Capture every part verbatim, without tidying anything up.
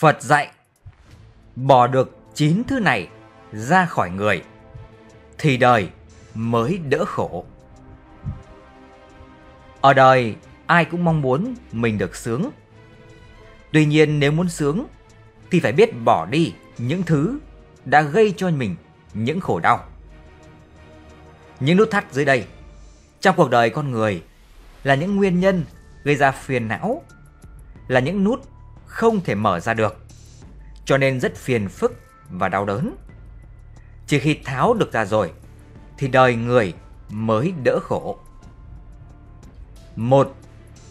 Phật dạy, bỏ được chín thứ này ra khỏi người thì đời mới đỡ khổ. Ở đời ai cũng mong muốn mình được sướng. Tuy nhiên nếu muốn sướng thì phải biết bỏ đi những thứ đã gây cho mình những khổ đau. Những nút thắt dưới đây trong cuộc đời con người là những nguyên nhân gây ra phiền não, là những nút không thể mở ra được, cho nên rất phiền phức và đau đớn. Chỉ khi tháo được ra rồi thì đời người mới đỡ khổ. Một,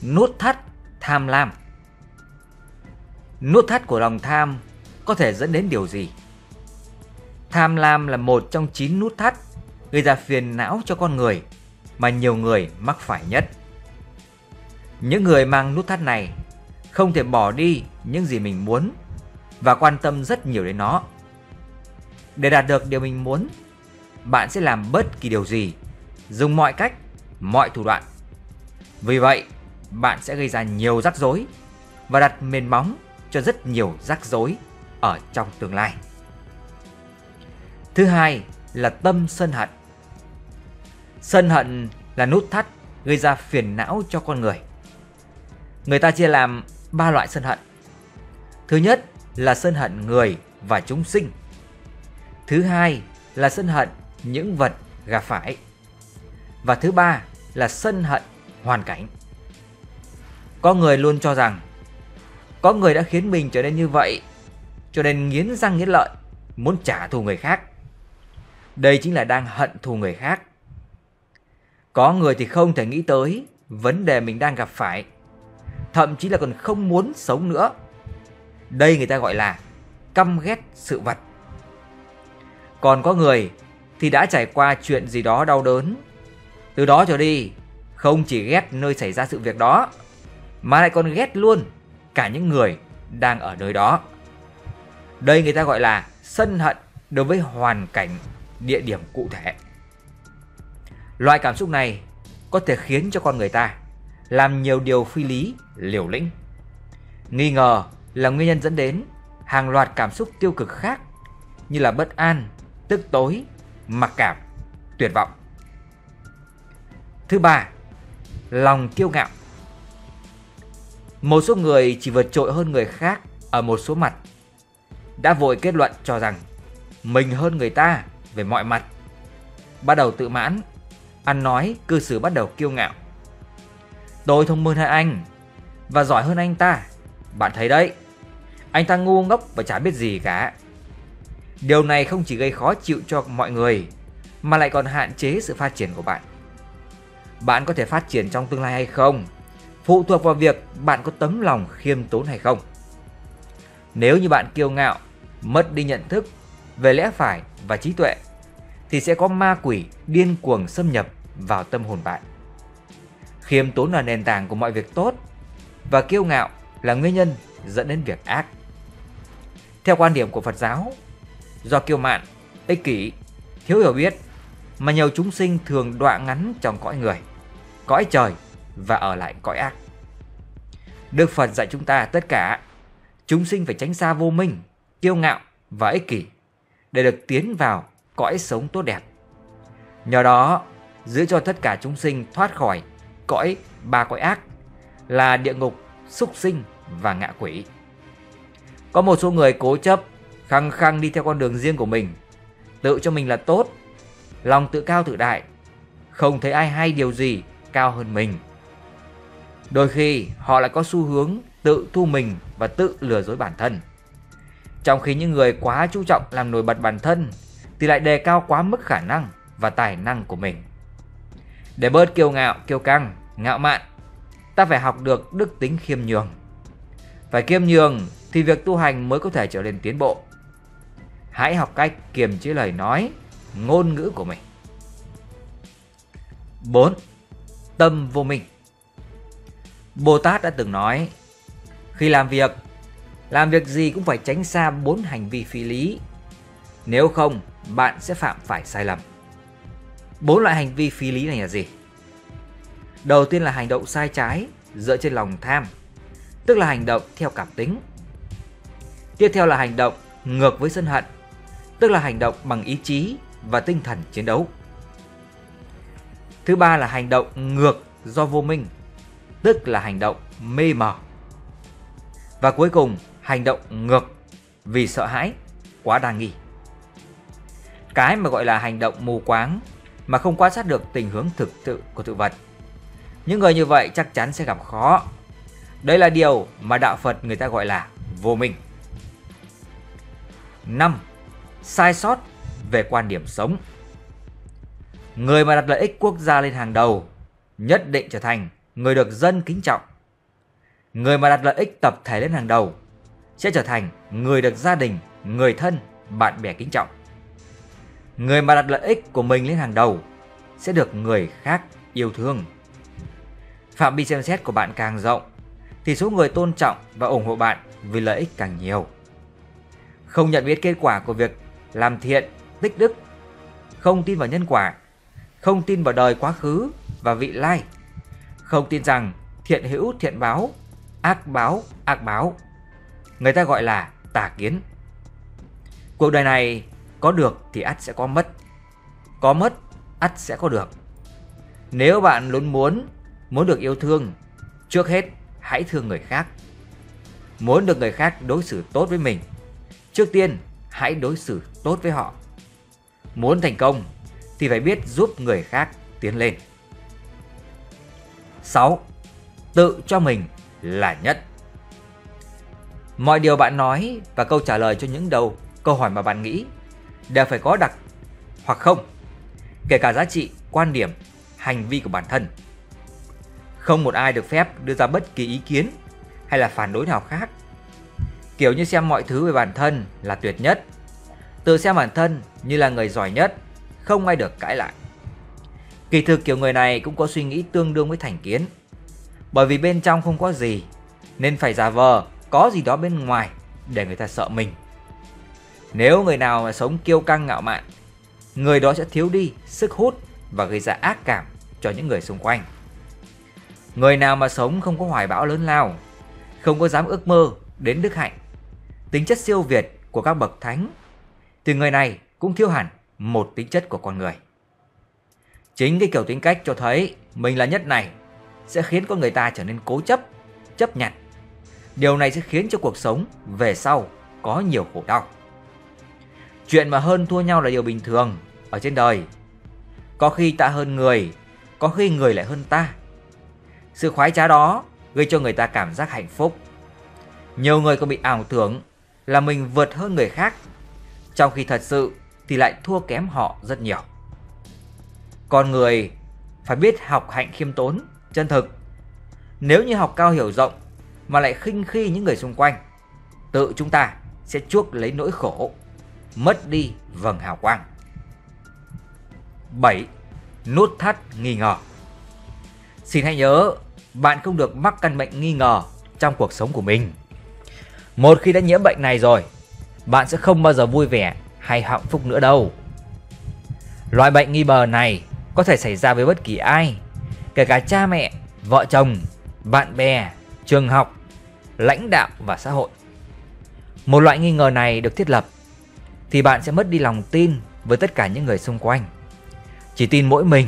nút thắt tham lam. Nút thắt của lòng tham có thể dẫn đến điều gì? Tham lam là một trong chín nút thắt gây ra phiền não cho con người mà nhiều người mắc phải nhất. Những người mang nút thắt này không thể bỏ đi những gì mình muốn và quan tâm rất nhiều đến nó. Để đạt được điều mình muốn, bạn sẽ làm bất kỳ điều gì, dùng mọi cách, mọi thủ đoạn. Vì vậy, bạn sẽ gây ra nhiều rắc rối và đặt nền móng cho rất nhiều rắc rối ở trong tương lai. Thứ hai là tâm sân hận. Sân hận là nút thắt gây ra phiền não cho con người. Người ta chia làm ba loại sân hận. Thứ nhất là sân hận người và chúng sinh. Thứ hai là sân hận những vật gặp phải. Và thứ ba là sân hận hoàn cảnh. Có người luôn cho rằng có người đã khiến mình trở nên như vậy, cho nên nghiến răng nghiến lợi muốn trả thù người khác. Đây chính là đang hận thù người khác. Có người thì không thể nghĩ tới vấn đề mình đang gặp phải, thậm chí là còn không muốn sống nữa. Đây người ta gọi là căm ghét sự vật. Còn có người thì đã trải qua chuyện gì đó đau đớn, từ đó trở đi không chỉ ghét nơi xảy ra sự việc đó mà lại còn ghét luôn cả những người đang ở nơi đó. Đây người ta gọi là sân hận đối với hoàn cảnh, địa điểm cụ thể. Loại cảm xúc này có thể khiến cho con người ta làm nhiều điều phi lý, liều lĩnh. Nghi ngờ là nguyên nhân dẫn đến hàng loạt cảm xúc tiêu cực khác như là bất an, tức tối, mặc cảm, tuyệt vọng. Thứ ba, lòng kiêu ngạo. Một số người chỉ vượt trội hơn người khác ở một số mặt, đã vội kết luận cho rằng mình hơn người ta về mọi mặt, bắt đầu tự mãn, ăn nói, cư xử bắt đầu kiêu ngạo. Tôi thông minh hơn anh và giỏi hơn anh ta, bạn thấy đấy, anh ta ngu ngốc và chả biết gì cả. Điều này không chỉ gây khó chịu cho mọi người mà lại còn hạn chế sự phát triển của bạn. Bạn có thể phát triển trong tương lai hay không phụ thuộc vào việc bạn có tấm lòng khiêm tốn hay không. Nếu như bạn kiêu ngạo, mất đi nhận thức về lẽ phải và trí tuệ thì sẽ có ma quỷ điên cuồng xâm nhập vào tâm hồn bạn. Khiêm tốn là nền tảng của mọi việc tốt và kiêu ngạo là nguyên nhân dẫn đến việc ác. Theo quan điểm của Phật giáo, do kiêu mạn, ích kỷ, thiếu hiểu biết mà nhiều chúng sinh thường đọa ngắn trong cõi người, cõi trời và ở lại cõi ác. Đức Phật dạy chúng ta tất cả chúng sinh phải tránh xa vô minh, kiêu ngạo và ích kỷ để được tiến vào cõi sống tốt đẹp. Nhờ đó giữ cho tất cả chúng sinh thoát khỏi cõi ba cõi ác là địa ngục, súc sinh và ngạ quỷ. Có một số người cố chấp, khăng khăng đi theo con đường riêng của mình, tự cho mình là tốt, lòng tự cao tự đại, không thấy ai hay điều gì cao hơn mình. Đôi khi họ lại có xu hướng tự thu mình và tự lừa dối bản thân. Trong khi những người quá chú trọng làm nổi bật bản thân thì lại đề cao quá mức khả năng và tài năng của mình. Để bớt kiêu ngạo, kiêu căng, ngạo mạn, ta phải học được đức tính khiêm nhường. Phải khiêm nhường thì việc tu hành mới có thể trở nên tiến bộ. Hãy học cách kiềm chế lời nói, ngôn ngữ của mình. Bốn. Tâm vô minh. Bồ Tát đã từng nói, khi làm việc, làm việc gì cũng phải tránh xa bốn hành vi phi lý, nếu không bạn sẽ phạm phải sai lầm. Bốn loại hành vi phi lý này là gì? Đầu tiên là hành động sai trái dựa trên lòng tham, tức là hành động theo cảm tính. Tiếp theo là hành động ngược với sân hận, tức là hành động bằng ý chí và tinh thần chiến đấu. Thứ ba là hành động ngược do vô minh, tức là hành động mê mờ. Và cuối cùng, hành động ngược vì sợ hãi, quá đa nghi. Cái mà gọi là hành động mù quáng mà không quan sát được tình hướng thực sự của sự vật. Những người như vậy chắc chắn sẽ gặp khó. Đây là điều mà đạo Phật người ta gọi là vô minh. năm. Sai sót về quan điểm sống. Người mà đặt lợi ích quốc gia lên hàng đầu nhất định trở thành người được dân kính trọng. Người mà đặt lợi ích tập thể lên hàng đầu sẽ trở thành người được gia đình, người thân, bạn bè kính trọng. Người mà đặt lợi ích của mình lên hàng đầu sẽ được người khác yêu thương. Phạm vi xem xét của bạn càng rộng thì số người tôn trọng và ủng hộ bạn vì lợi ích càng nhiều. Không nhận biết kết quả của việc làm thiện, tích đức, không tin vào nhân quả, không tin vào đời quá khứ và vị lai, không tin rằng thiện hữu thiện báo, ác báo ác báo. Người ta gọi là tà kiến. Cuộc đời này có được thì ắt sẽ có mất, có mất ắt sẽ có được. Nếu bạn luôn muốn muốn được yêu thương, trước hết hãy thương người khác. Muốn được người khác đối xử tốt với mình, trước tiên hãy đối xử tốt với họ. Muốn thành công thì phải biết giúp người khác tiến lên. sáu. Tự cho mình là nhất. Mọi điều bạn nói và câu trả lời cho những đầu câu hỏi mà bạn nghĩ đều phải có đặc hoặc không, kể cả giá trị, quan điểm, hành vi của bản thân. Không một ai được phép đưa ra bất kỳ ý kiến hay là phản đối nào khác. Kiểu như xem mọi thứ về bản thân là tuyệt nhất, tự xem bản thân như là người giỏi nhất, không ai được cãi lại. Kỳ thực kiểu người này cũng có suy nghĩ tương đương với thành kiến. Bởi vì bên trong không có gì nên phải giả vờ có gì đó bên ngoài để người ta sợ mình. Nếu người nào mà sống kiêu căng ngạo mạn, người đó sẽ thiếu đi sức hút và gây ra ác cảm cho những người xung quanh. Người nào mà sống không có hoài bão lớn lao, không có dám ước mơ đến đức hạnh, tính chất siêu việt của các bậc thánh, thì người này cũng thiếu hẳn một tính chất của con người. Chính cái kiểu tính cách cho thấy mình là nhất này sẽ khiến con người ta trở nên cố chấp, chấp nhặt. Điều này sẽ khiến cho cuộc sống về sau có nhiều khổ đau. Chuyện mà hơn thua nhau là điều bình thường ở trên đời. Có khi ta hơn người, có khi người lại hơn ta. Sự khoái trá đó gây cho người ta cảm giác hạnh phúc. Nhiều người còn bị ảo tưởng là mình vượt hơn người khác, trong khi thật sự thì lại thua kém họ rất nhiều. Con người phải biết học hạnh khiêm tốn, chân thực. Nếu như học cao hiểu rộng mà lại khinh khi những người xung quanh, tự chúng ta sẽ chuốc lấy nỗi khổ, mất đi vầng hào quang. bảy. Nút thắt nghi ngờ. Xin hãy nhớ, bạn không được mắc căn bệnh nghi ngờ trong cuộc sống của mình. Một khi đã nhiễm bệnh này rồi, bạn sẽ không bao giờ vui vẻ hay hạnh phúc nữa đâu. Loại bệnh nghi ngờ này có thể xảy ra với bất kỳ ai, kể cả cha mẹ, vợ chồng, bạn bè, trường học, lãnh đạo và xã hội. Một loại nghi ngờ này được thiết lập thì bạn sẽ mất đi lòng tin với tất cả những người xung quanh. Chỉ tin mỗi mình,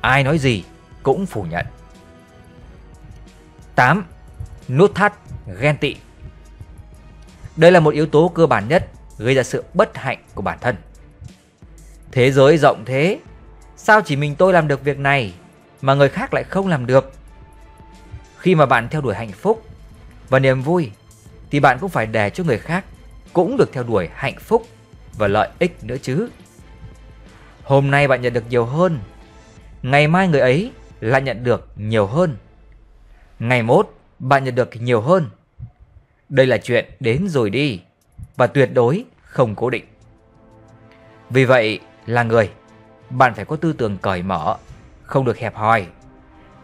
ai nói gì cũng phủ nhận. tám. Nút thắt ghen tị. Đây là một yếu tố cơ bản nhất gây ra sự bất hạnh của bản thân. Thế giới rộng thế, sao chỉ mình tôi làm được việc này mà người khác lại không làm được? Khi mà bạn theo đuổi hạnh phúc và niềm vui thì bạn cũng phải để cho người khác cũng được theo đuổi hạnh phúc và lợi ích nữa chứ. Hôm nay bạn nhận được nhiều hơn, ngày mai người ấy lại nhận được nhiều hơn, ngày mốt bạn nhận được nhiều hơn. Đây là chuyện đến rồi đi và tuyệt đối không cố định. Vì vậy là người, bạn phải có tư tưởng cởi mở, không được hẹp hòi.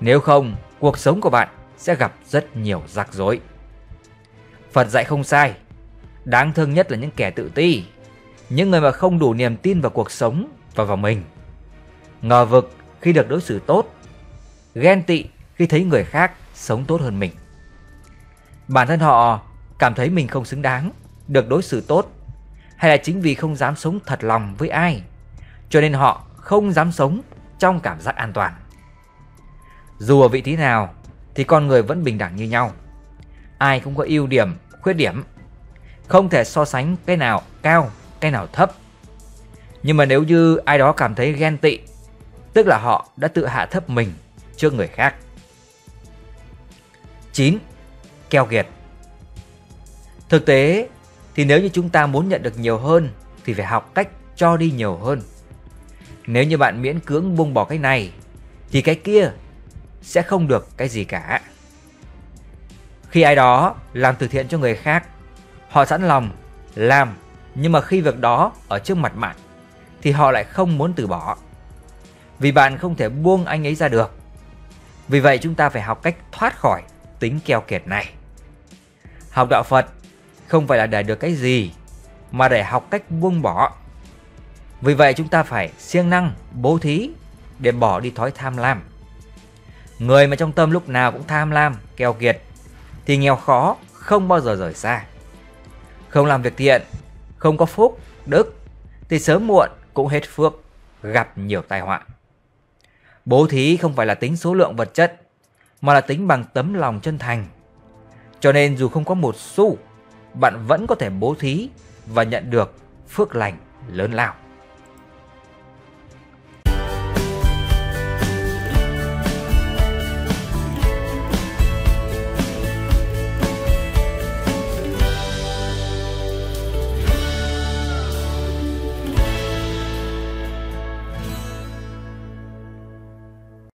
Nếu không, cuộc sống của bạn sẽ gặp rất nhiều rắc rối. Phật dạy không sai. Đáng thương nhất là những kẻ tự ti, những người mà không đủ niềm tin vào cuộc sống và vào mình. Ngờ vực khi được đối xử tốt, ghen tị khi thấy người khác sống tốt hơn mình. Bản thân họ cảm thấy mình không xứng đáng được đối xử tốt, hay là chính vì không dám sống thật lòng với ai, cho nên họ không dám sống trong cảm giác an toàn. Dù ở vị trí nào thì con người vẫn bình đẳng như nhau. Ai cũng có ưu điểm, khuyết điểm, không thể so sánh cái nào cao, cái nào thấp. Nhưng mà nếu như ai đó cảm thấy ghen tị, tức là họ đã tự hạ thấp mình trước người khác. chín. Keo kiệt. Thực tế thì nếu như chúng ta muốn nhận được nhiều hơn thì phải học cách cho đi nhiều hơn. Nếu như bạn miễn cưỡng buông bỏ cái này thì cái kia sẽ không được cái gì cả. Khi ai đó làm từ thiện cho người khác, họ sẵn lòng làm, nhưng mà khi việc đó ở trước mặt bạn thì họ lại không muốn từ bỏ, vì bạn không thể buông anh ấy ra được. Vì vậy chúng ta phải học cách thoát khỏi tính keo kiệt này. Học đạo Phật không phải là để được cái gì, mà để học cách buông bỏ. Vì vậy chúng ta phải siêng năng, bố thí để bỏ đi thói tham lam. Người mà trong tâm lúc nào cũng tham lam, keo kiệt thì nghèo khó không bao giờ rời xa. Không làm việc thiện, không có phúc, đức thì sớm muộn cũng hết phước, gặp nhiều tai họa. Bố thí không phải là tính số lượng vật chất, mà là tính bằng tấm lòng chân thành. Cho nên dù không có một xu, bạn vẫn có thể bố thí và nhận được phước lành lớn lao.